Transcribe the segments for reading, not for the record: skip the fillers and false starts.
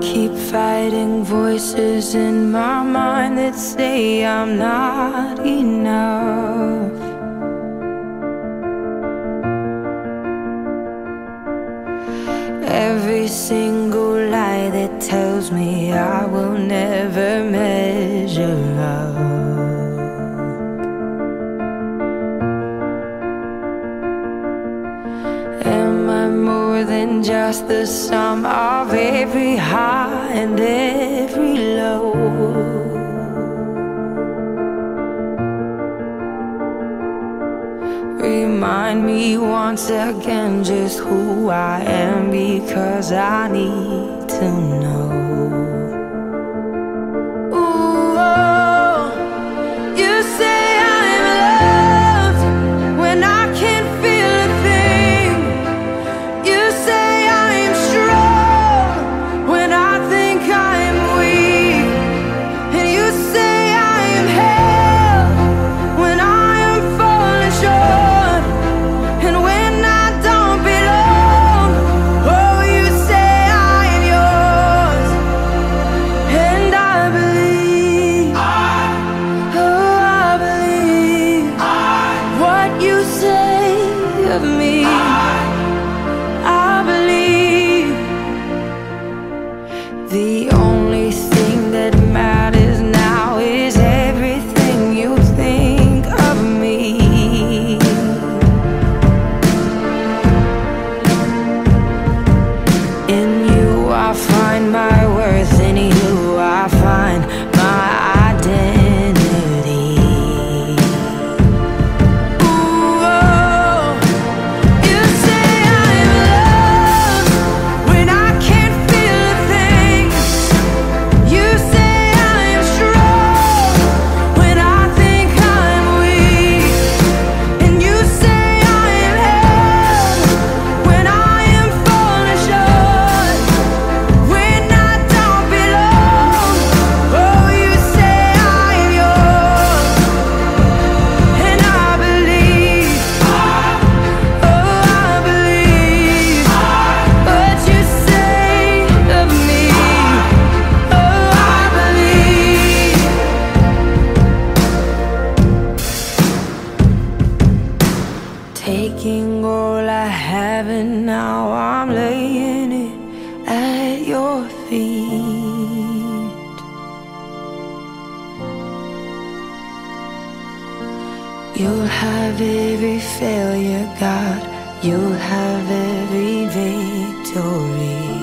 keep fighting voices in my mind that say I'm not enough. Every single lie that tells me I will never measure up. Am I more than just the sum of every high and every low? Remind me once again just who I am, because I need to know. Taking all I have and now I'm laying it at your feet. You'll have every failure, God. You'll have every victory.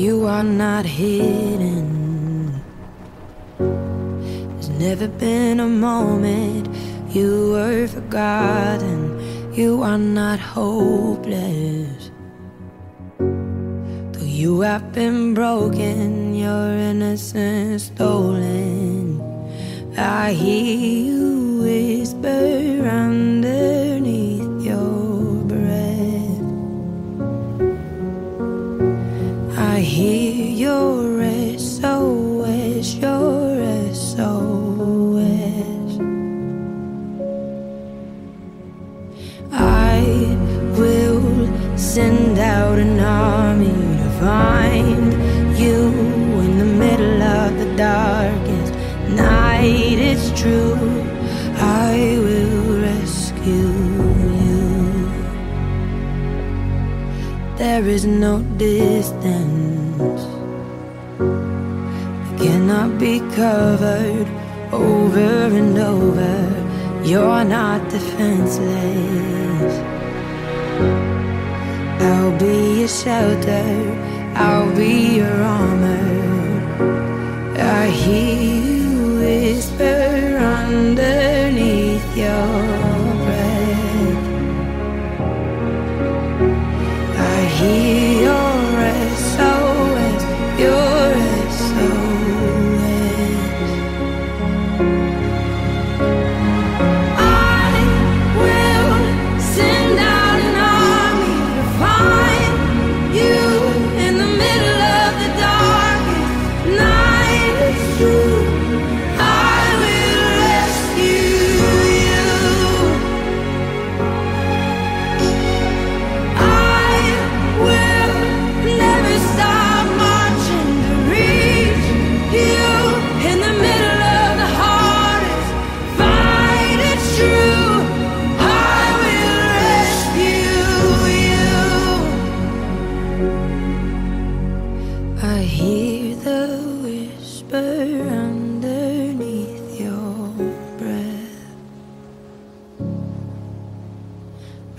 You are not hidden. There's never been a moment you were forgotten. You are not hopeless. Though you have been broken, your innocence stolen, I hear you whisper underneath your breath. I hear your breath. darkest night, it's true, I will rescue you. There is no distance that cannot be covered over and over. You're not defenseless. I'll be your shelter, I'll be your armor. I hear you whisper underneath your breath. I hear your SOS, your SOS. I will send out an army to find you.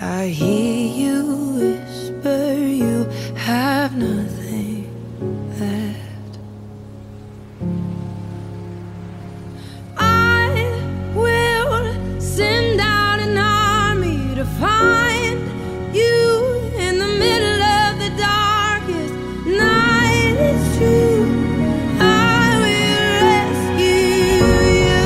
I hear you whisper, you have nothing left. I will send out an army to find you in the middle of the darkest night. It's true, I will rescue you.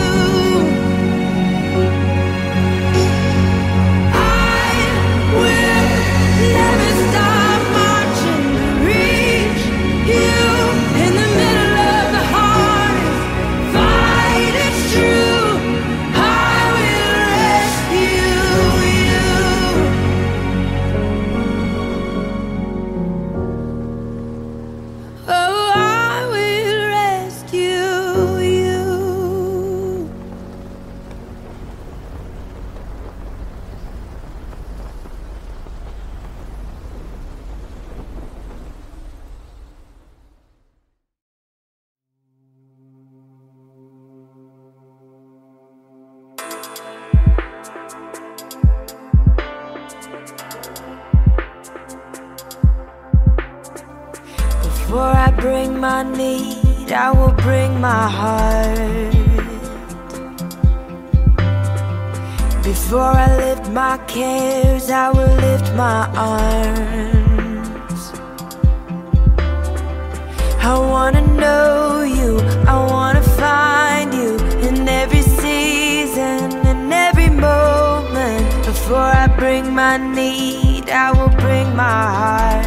Before I bring my need, I will bring my heart. Before I lift my cares, I will lift my arms. I wanna know you, I wanna find you in every season, in every moment. Before I bring my need, I will bring my heart.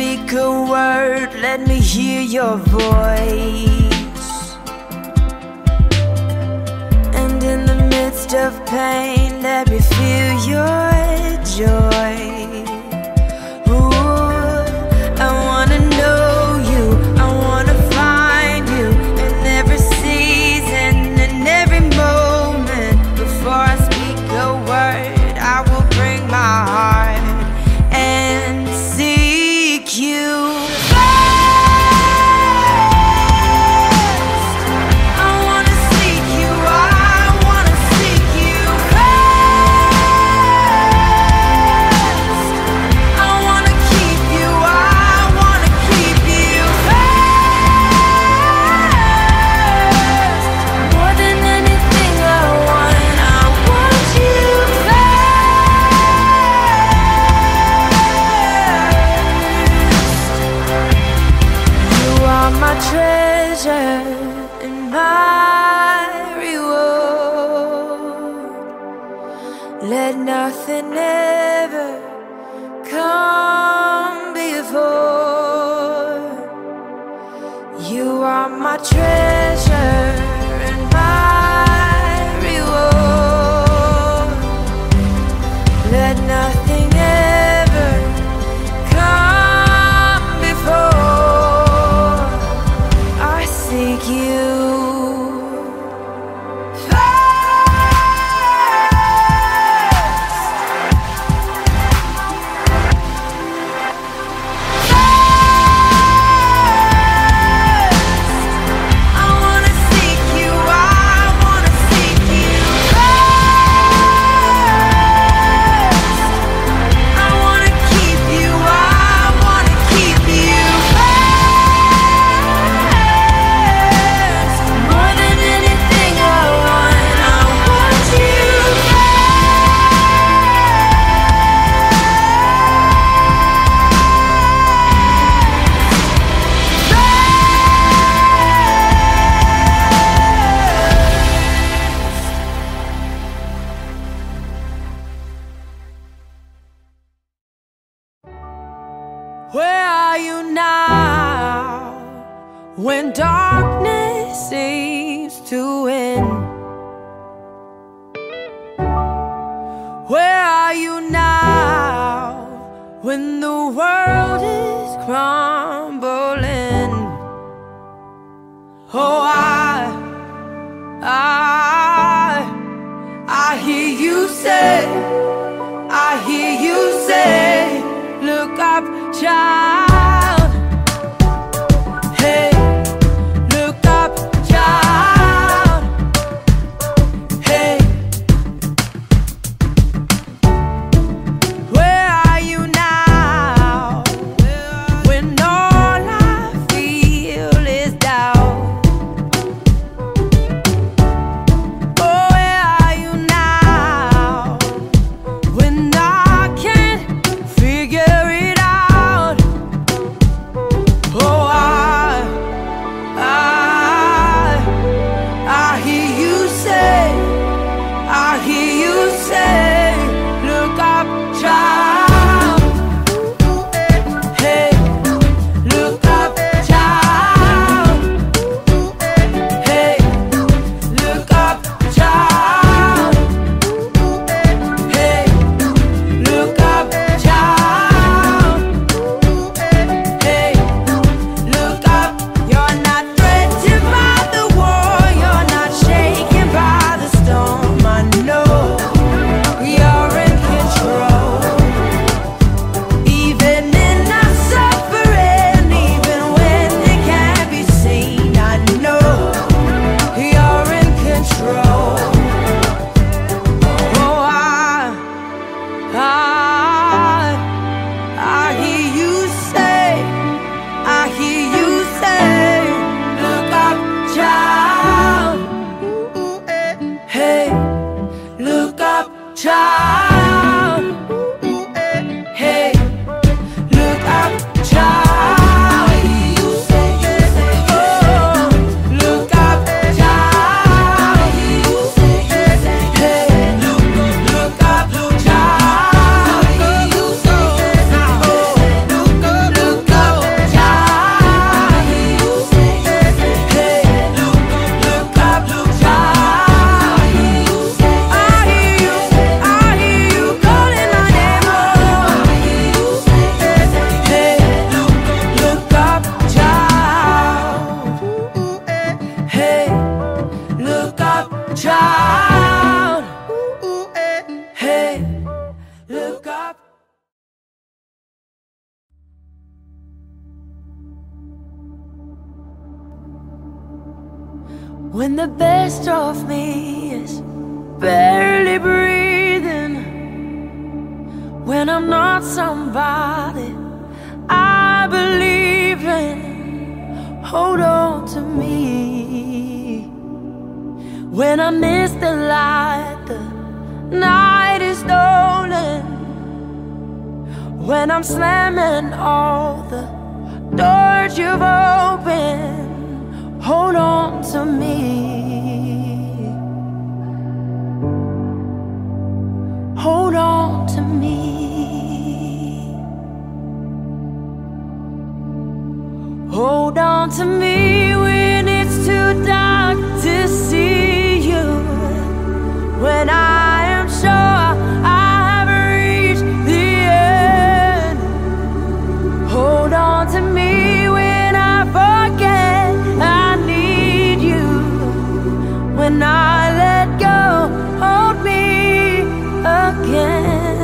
Speak a word, let me hear your voice. And in the midst of pain, let me feel your joy. Ooh, I wanna know you, I wanna find you in every season, in every moment. Before I speak a word, I will bring my heart. are you now when darkness seems to end? Where are you now when the world is crumbling? Oh, I hear you say, I hear you say, look up, child. Hey, look up, child. Hey, where are you now when all I feel is doubt? Oh, where are you now when I can't figure it out? Oh, I hear you say, I hear you say, look up, child. Hey, look up, child. Hey, look up, child. Hey, look up, child. Hey, look up. You're not threatened by the war, you're not shaken by the storm. I know you're in control, even in our suffering, even when it can't be seen. I know you're in control. Oh, I hear you say, I hear you say, look up, child. Hey, look up, child. Hey, look up, child. Oh, look up, child. Hey, look up, child. Oh, look up, child. Hey, look up, child. I hear you calling my name. Oh, hey, look up, child. Hey, look up, child. Hey, look up. When the best of me is barely breathing, when I'm not somebody I believe in, hold on to me. When I miss the light, the night is stolen. When I'm slamming all the doors you've opened, hold on to me. Hold on to me. Hold on to me when it's too dark to see you. When I am sure I have reached the end, hold on to me when I forget I need you. When I let go, hold me again.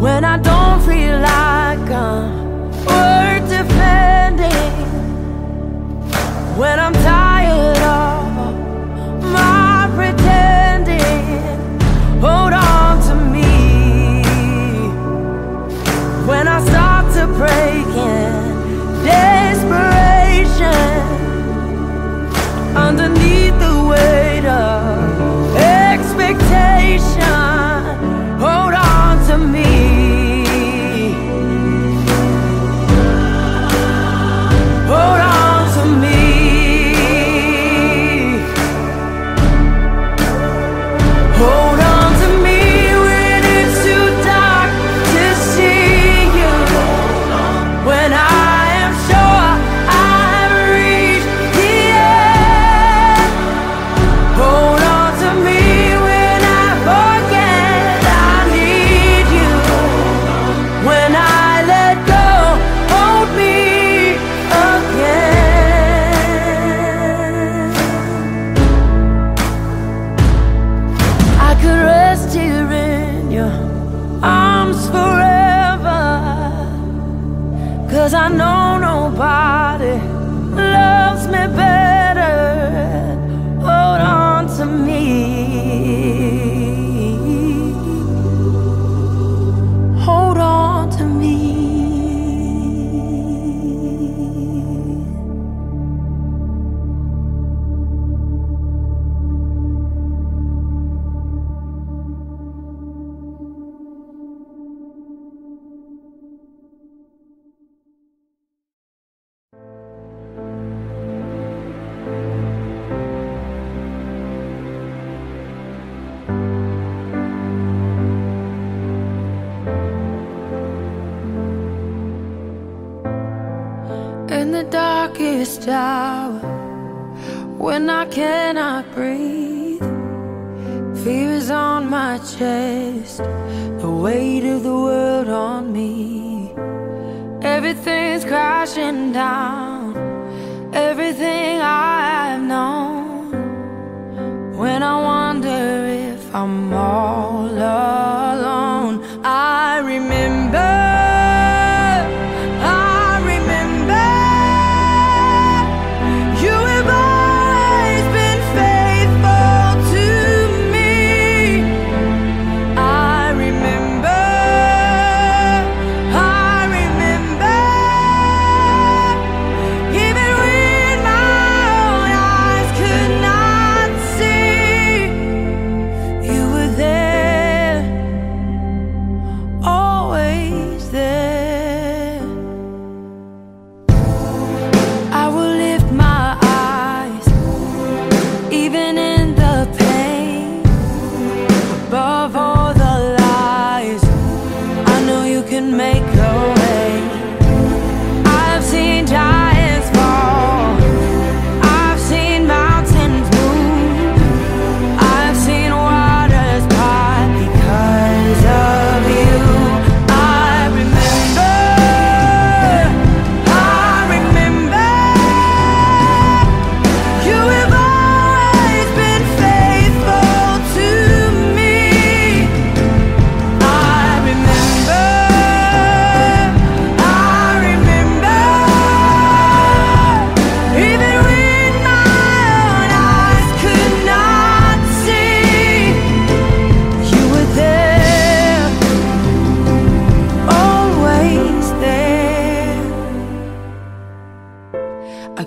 When I don't feel like I'm worth defending, when I'm tired of my pretending, hold on to me. When I start to break in desperation, underneath the weight of expectation, hold on to me. us forever, 'cause I know nobody loves me better. Hold on to me, hold on to me. Darkest hour, when I cannot breathe, fear is on my chest, the weight of the world on me. Everything's crashing down, everything I have known. When I wonder if I'm all alone, I remember.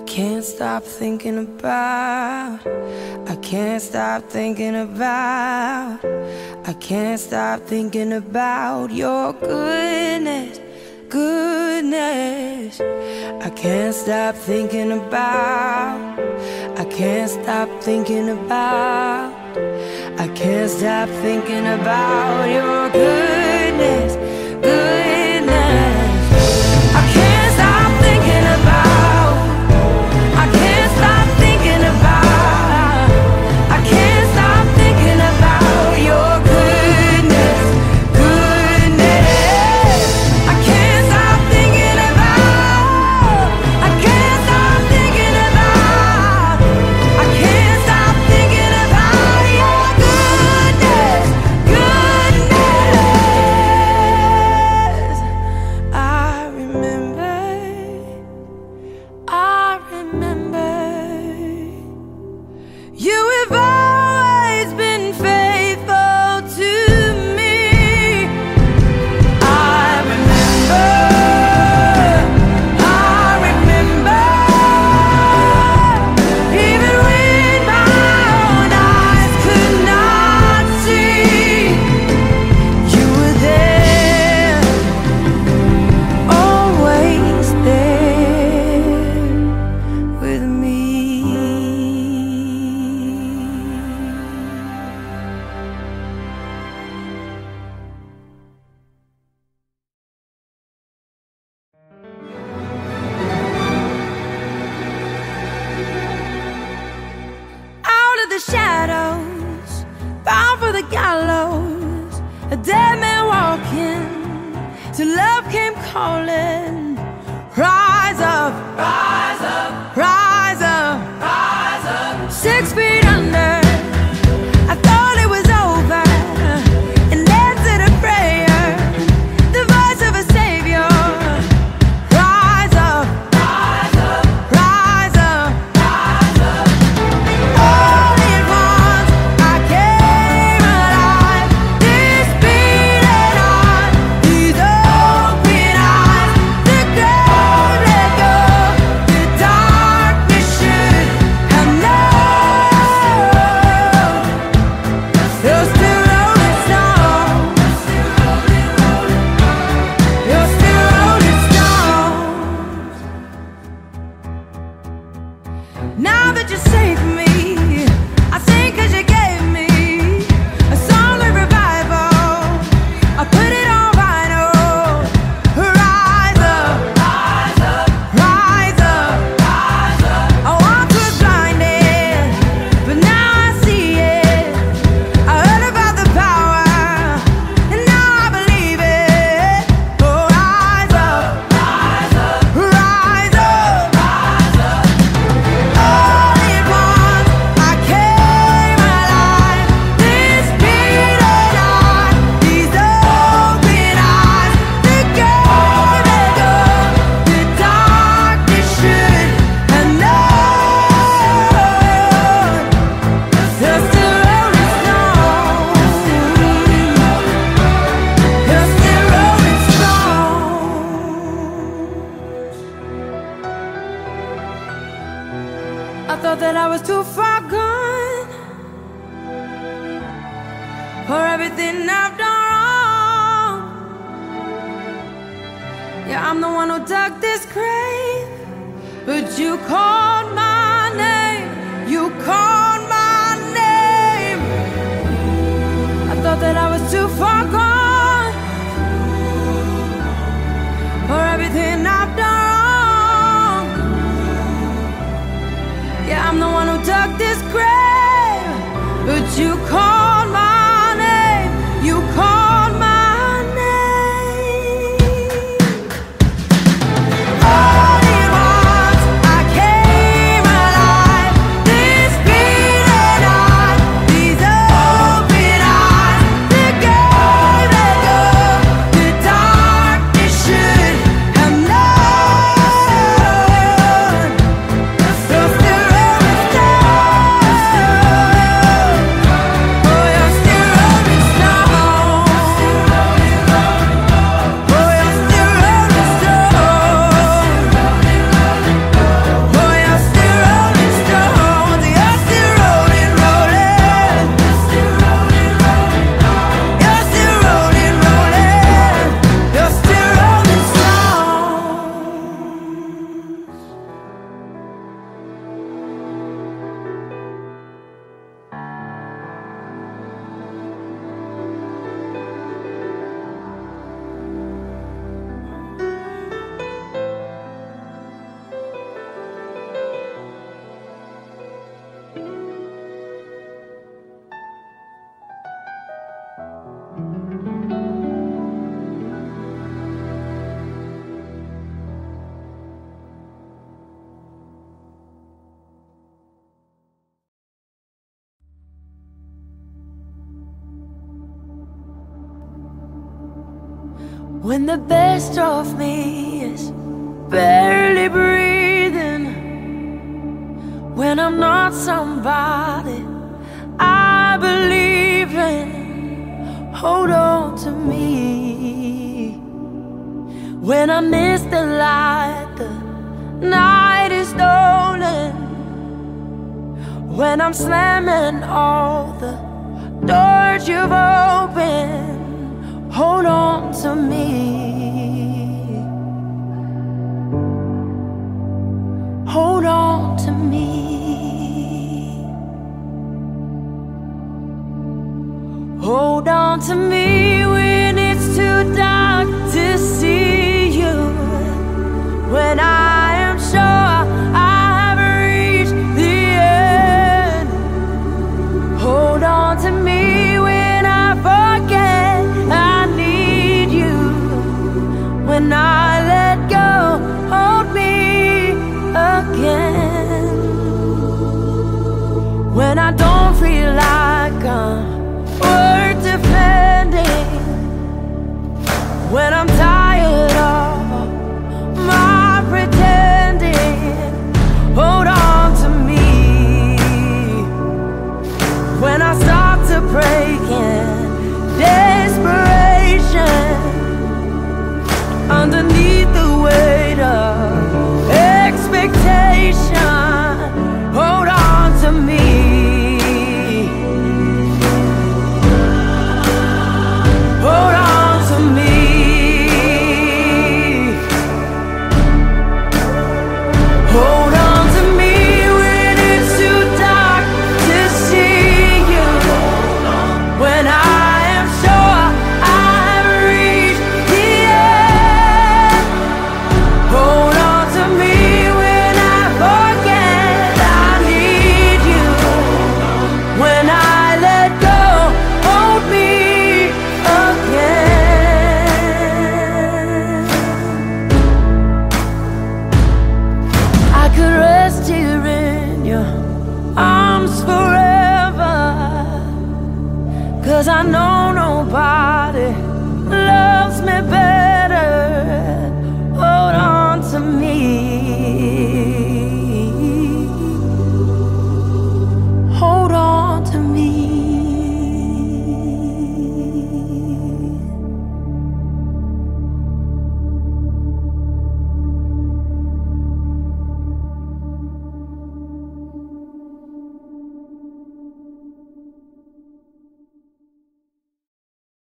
I can't stop thinking about your goodness, goodness. I can't stop thinking about, I can't stop thinking about, I can't stop thinking about your goodness, goodness. I can't stop thinking about. thought that I was too far gone for everything I've done wrong. Yeah, I'm the one who dug this grave, but you called my name, you called my name. I thought that I was too far gone for everything I've done. Yeah, I'm the one who dug this grave, but you called my name, you called my name. All at once I came alive, this beating heart, these open eyes, the game let go, the darkness should have known. So when the best of me is barely breathing, when I'm not somebody I believe in, hold on to me. When I miss the light, the night is stolen, when I'm slamming all the doors you've opened, hold on to me, hold on to me, hold on to me. When it's too dark to see you, when I am sure I have reached the end, hold on to me. When I forget when I let go, hold me again. When I don't feel like I'm worth defending, when I'm tired